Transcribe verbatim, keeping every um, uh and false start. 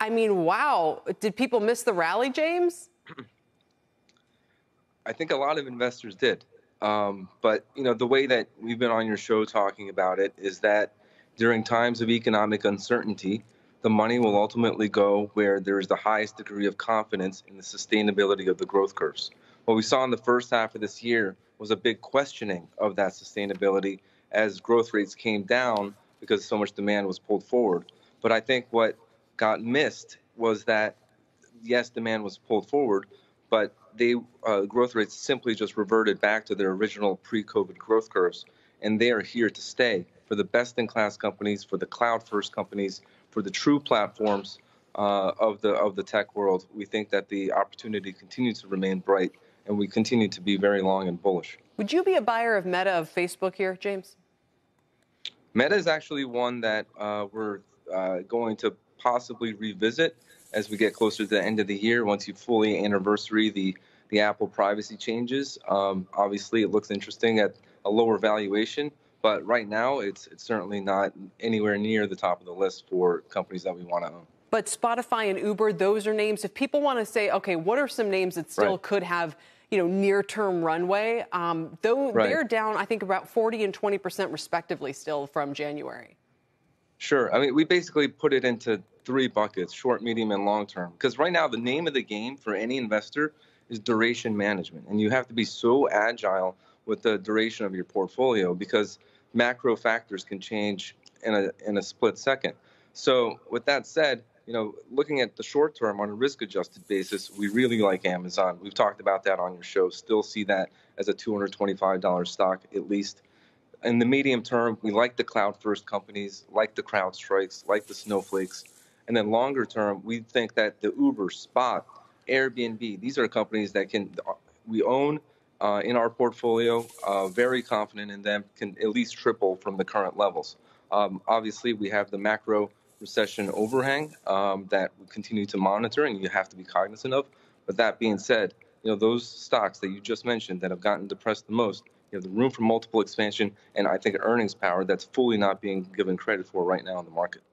I mean, wow. Did people miss the rally, James? I think a lot of investors did. Um, but, you know, the way that we've been on your show talking about it is that during times of economic uncertainty, the money will ultimately go where there is the highest degree of confidence in the sustainability of the growth curves. What we saw in the first half of this year was a big questioning of that sustainability as growth rates came down because so much demand was pulled forward. But I think what got missed was that, yes, demand was pulled forward, but they, uh, growth rates simply just reverted back to their original pre-COVID growth curves, and they are here to stay for the best-in-class companies, for the cloud-first companies, for the true platforms uh, of the of the tech world. We think that the opportunity continues to remain bright, and we continue to be very long and bullish. Would you be a buyer of Meta, of Facebook here, James? Meta is actually one that uh, we're uh, going to possibly revisit as we get closer to the end of the year, once you fully anniversary the, the Apple privacy changes. Um, obviously, it looks interesting at a lower valuation, but right now, it's, it's certainly not anywhere near the top of the list for companies that we want to own. But Spotify and Uber, those are names. If people want to say, okay, what are some names that still right. could have, you know, near-term runway? Um, though right. they're down, I think, about forty and twenty percent respectively still from January. Sure. I mean, we basically put it into three buckets, short, medium, and long-term. Because right now, the name of the game for any investor is duration management. And you have to be so agile with the duration of your portfolio because macro factors can change in a, in a split second. So with that said, you know, looking at the short term on a risk-adjusted basis, we really like Amazon. We've talked about that on your show. Still see that as a two hundred twenty-five dollar stock at least. In the medium term, we like the cloud-first companies, like the CrowdStrikes, like the Snowflakes. And then longer term, we think that the Uber, Spot, Airbnb, these are companies that can we own uh, in our portfolio, uh, very confident in them, can at least triple from the current levels. Um, obviously, we have the macro recession overhang um, that we continue to monitor and you have to be cognizant of. But that being said, you know, those stocks that you just mentioned that have gotten depressed the most, you have the room for multiple expansion and I think earnings power that's fully not being given credit for right now in the market.